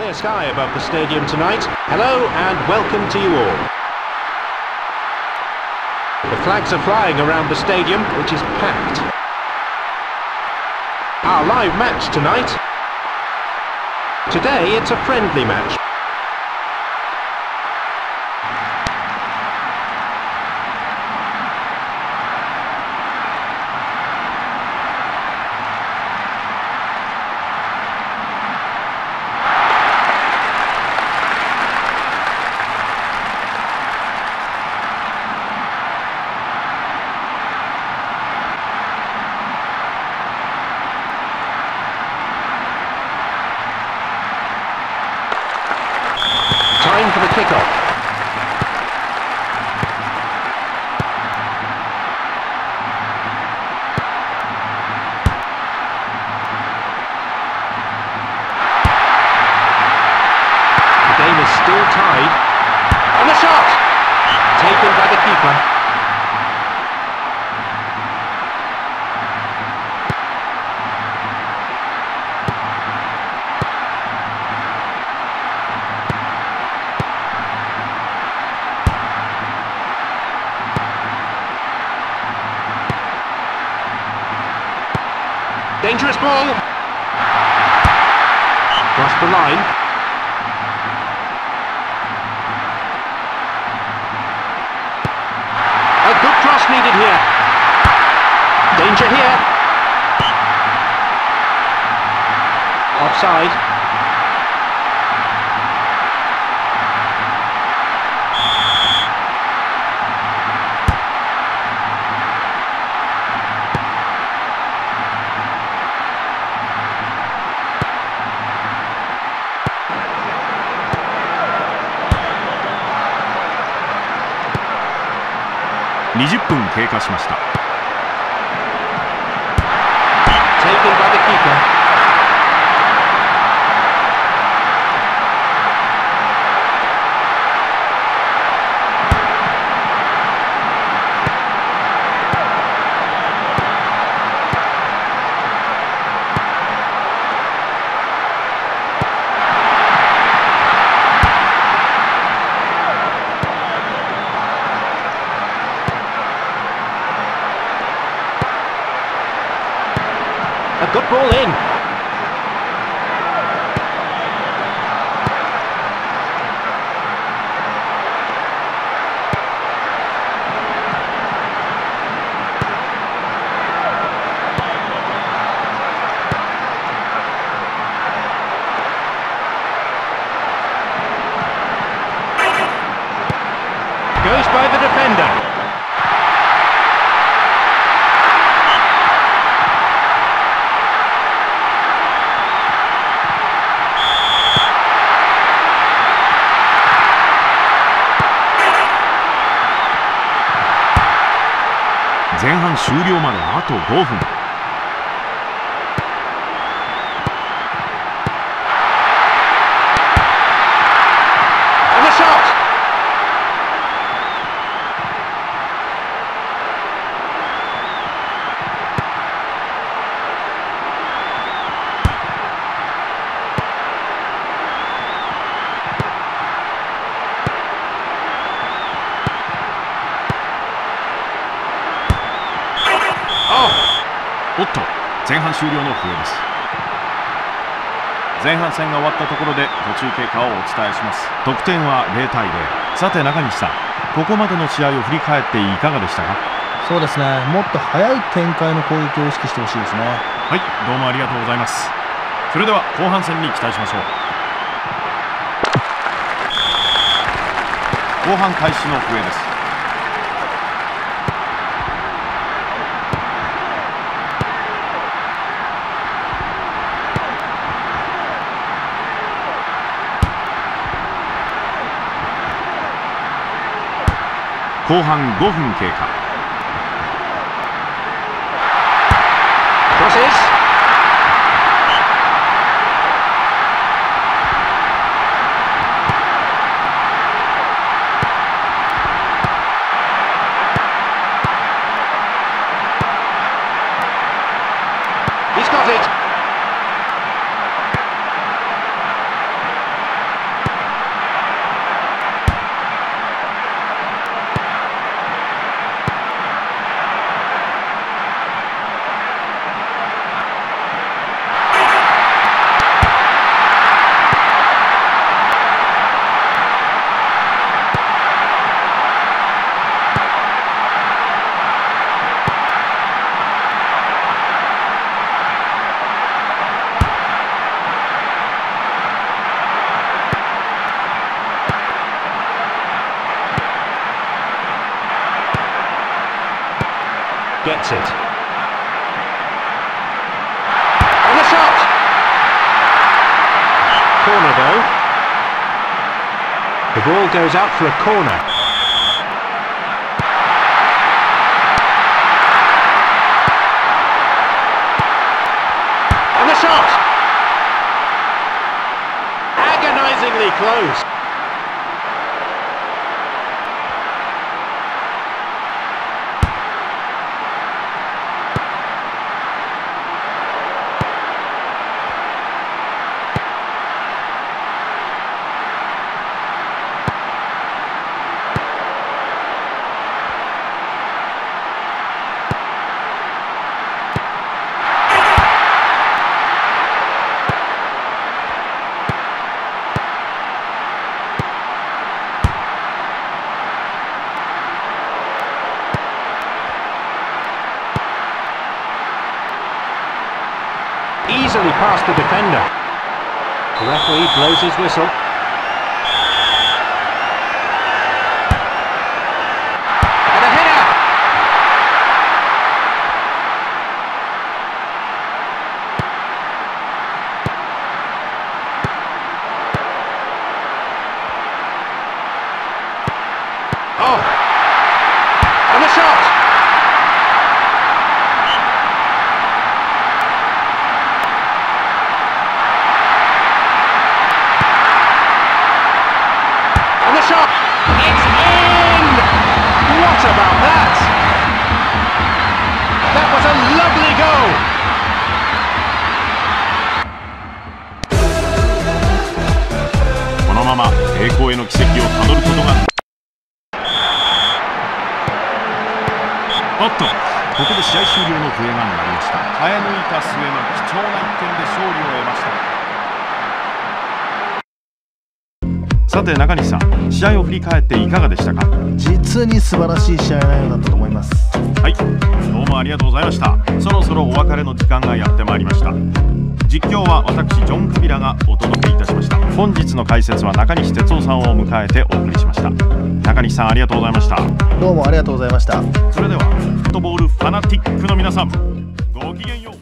Clear sky above the stadium tonight. Hello and welcome to you all. The flags are flying around the stadium, which is packed. Our live match tonight. Today it's a friendly match. Time for the kickoff. The game is still tied. And the shot! Taken by the keeper. Dangerous ball. Cross the line. A good cross needed here. Danger here. Offside.20分経過しました。A good ball in. Goes by the defender.前半終了まであと5分。おっと、前半終了の笛です。前半戦が終わったところで途中経過をお伝えします。得点は0対0。さて中西さん、ここまでの試合を振り返っていかがでしたか？そうですね、もっと早い展開の攻撃を意識してほしいですね。はい、どうもありがとうございます。それでは後半戦に期待しましょう。後半開始の笛です。後半5分経過。He's got it. intercepted. And the shot! Corner though. The ball goes out for a corner. And the shot! Agonisingly close. Easily past the defender. The referee blows his whistle. And a header! Oh! And a shot!栄光への軌跡をたどることが。おっと、ここで試合終了の笛が鳴りました。耐え抜いた末の貴重な1点で勝利を得ました。さて中西さん、試合を振り返っていかがでしたか？実に素晴らしい試合内容だったと思います。はい、どうもありがとうございました。そろそろお別れの時間がやってまいりました。実況は私ジョン・カビラがお届けいたしました。本日の解説は中西哲夫さんを迎えてお送りしました。中西さん、ありがとうございました。どうもありがとうございました。それではフットボールファナティックの皆さん、ごきげんよう。